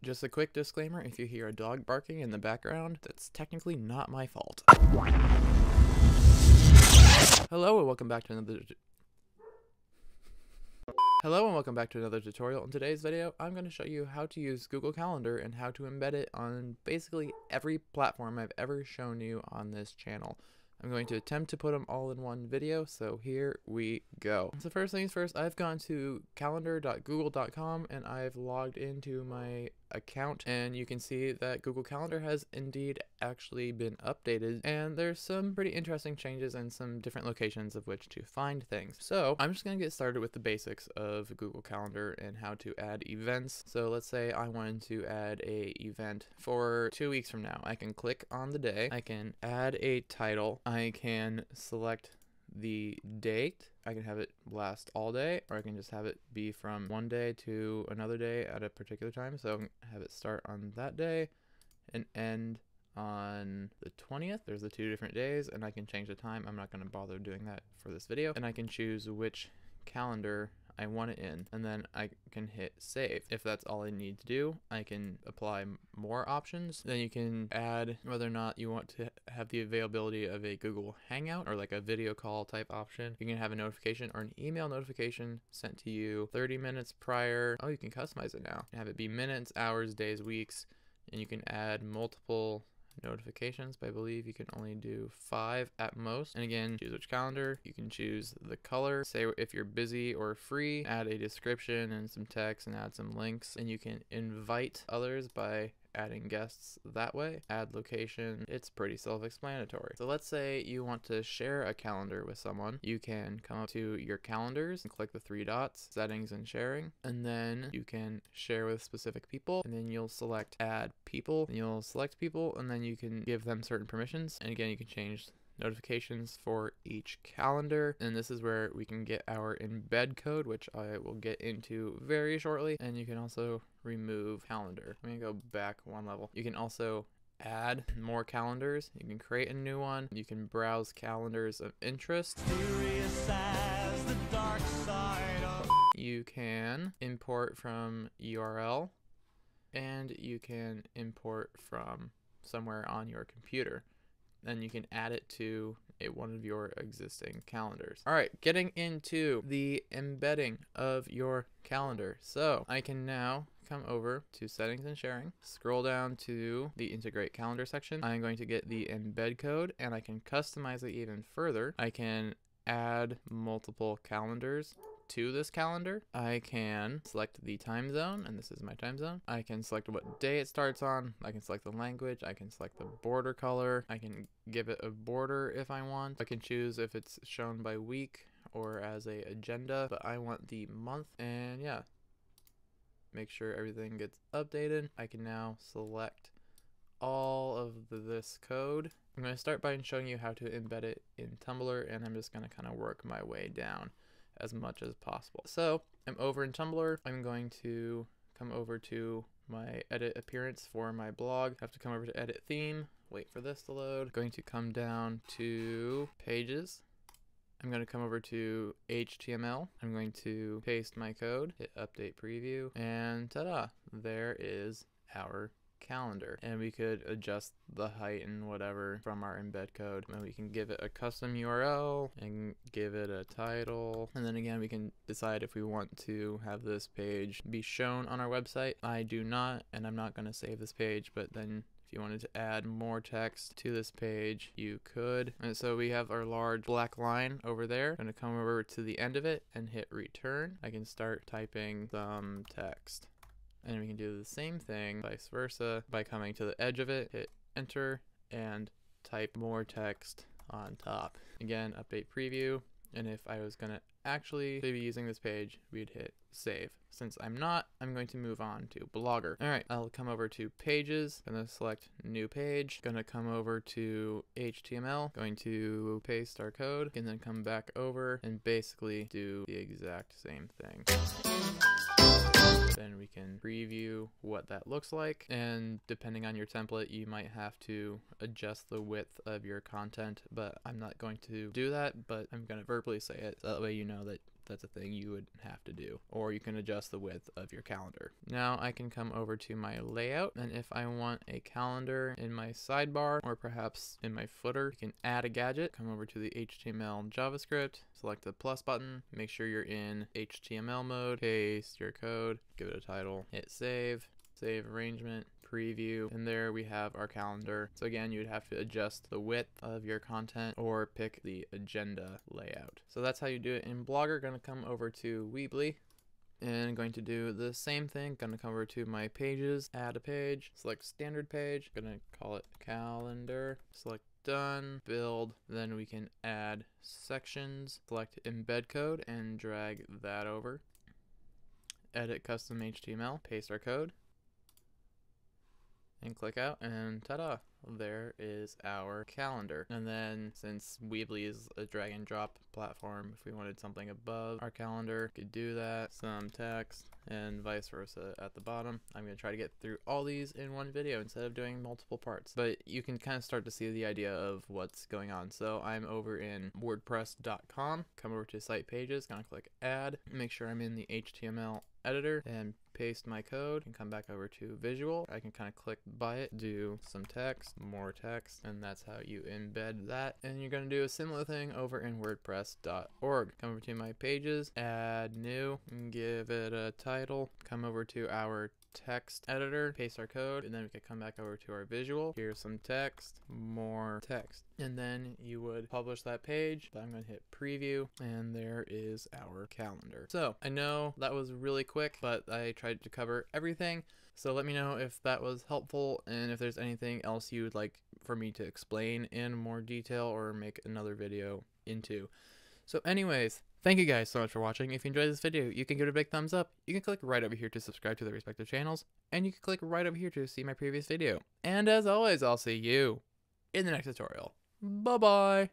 Just a quick disclaimer, if you hear a dog barking in the background, that's technically not my fault. Hello and welcome back to another tutorial. In today's video, I'm going to show you how to use Google Calendar and how to embed it on basically every platform I've ever shown you on this channel. I'm going to attempt to put them all in one video, so here we go. So first things first, I've gone to calendar.google.com and I've logged into my account, and you can see that Google Calendar has indeed actually been updated, and there's some pretty interesting changes and some different locations of which to find things. So I'm just going to get started with the basics of Google Calendar and how to add events. So let's say I wanted to add an event for 2 weeks from now. I can click on the day, I can add a title, I can select the date, I can have it last all day, or I can just have it be from one day to another day at a particular time. So have it start on that day and end on the 20th. There's the two different days, and I can change the time. I'm not going to bother doing that for this video, and I can choose which calendar I want it in, and then I can hit save. If that's all I need to do, I can apply more options. Then you can add whether or not you want to have the availability of a Google Hangout or like a video call type option. You can have a notification or an email notification sent to you 30 minutes prior. Oh, you can customize it now. Have it be minutes, hours, days, weeks, and you can add multiple notifications, but I believe you can only do 5 at most. And again, choose which calendar. You can choose the color, say if you're busy or free, add a description and some text and add some links, and you can invite others by adding guests that way. Add location. It's pretty self-explanatory. So let's say you want to share a calendar with someone. You can come up to your calendars and click the 3 dots, settings and sharing, and then you can share with specific people, and then you'll select add people, and you'll select people, and then you can give them certain permissions. And again, you can change notifications for each calendar, and this is where we can get our embed code, which I will get into very shortly. And you can also remove calendar. Let me go back one level. You can also add more calendars. You can create a new one. You can browse calendars of interest. You can import from URL, and you can import from somewhere on your computer. Then you can add it to one of your existing calendars. All right, getting into the embedding of your calendar. So I can now come over to settings and sharing, scroll down to the integrate calendar section. I'm going to get the embed code, and I can customize it even further. I can add multiple calendars to this calendar. I can select the time zone, and this is my time zone. I can select what day it starts on. I can select the language. I can select the border color. I can give it a border if I want. I can choose if it's shown by week or as an agenda, but I want the month. And yeah, make sure everything gets updated. I can now select all of this code. I'm going to start by showing you how to embed it in Tumblr, and I'm just going to kind of work my way down as much as possible. So I'm over in Tumblr. I'm going to come over to my edit appearance for my blog. I have to come over to edit theme, wait for this to load. I'm going to come down to pages. I'm going to come over to HTML. I'm going to paste my code, hit update preview, and ta-da, there is our calendar. And we could adjust the height and whatever from our embed code, and we can give it a custom URL and give it a title. And then again, we can decide if we want to have this page be shown on our website. I do not, and I'm not going to save this page, but then if you wanted to add more text to this page, you could. And so we have our large black line over there. I'm going to come over to the end of it and hit return. I can start typing some text. And we can do the same thing, vice versa, by coming to the edge of it, hit enter, and type more text on top. Again, update preview, and if I was going to actually be using this page, we'd hit save. Since I'm not, I'm going to move on to Blogger. All right, I'll come over to Pages, going to select New Page, going to come over to HTML, going to paste our code, and then come back over and basically do the exact same thing. Then we can preview what that looks like, and depending on your template, you might have to adjust the width of your content, but I'm not going to do that, but I'm going to verbally say it, so that way you know that that's a thing you would have to do, or you can adjust the width of your calendar. Now I can come over to my layout, and if I want a calendar in my sidebar or perhaps in my footer, you can add a gadget. Come over to the HTML JavaScript, select the plus button, make sure you're in HTML mode, paste your code, give it a title, hit save, save arrangement, preview, and there we have our calendar. So again, you'd have to adjust the width of your content or pick the agenda layout. So that's how you do it in Blogger. Gonna come over to Weebly and going to do the same thing. Gonna come over to my pages, add a page, select standard page, gonna call it calendar, select done, build, then we can add sections, select embed code and drag that over, edit custom HTML, paste our code, and click out, and ta-da, there is our calendar. And then since Weebly is a drag and drop platform, if we wanted something above our calendar, we could do that, some text, and vice versa at the bottom. I'm gonna try to get through all these in one video instead of doing multiple parts, but you can kind of start to see the idea of what's going on. So I'm over in WordPress.com, come over to site pages, gonna click add, make sure I'm in the HTML editor and paste my code, and come back over to visual. I can kind of click by it, do some text, more text, and that's how you embed that. And you're going to do a similar thing over in WordPress.org. Come over to my pages, add new, and give it a title. Come over to our text editor, paste our code, and then we could come back over to our visual. Here's some text, more text, and then you would publish that page. But I'm going to hit preview, and there is our calendar. So I know that was really quick, but I tried to cover everything. So let me know if that was helpful, and if there's anything else you would like for me to explain in more detail or make another video into. So anyways, thank you guys so much for watching. If you enjoyed this video, you can give it a big thumbs up. You can click right over here to subscribe to their respective channels, and you can click right over here to see my previous video. And as always, I'll see you in the next tutorial. Bye-bye.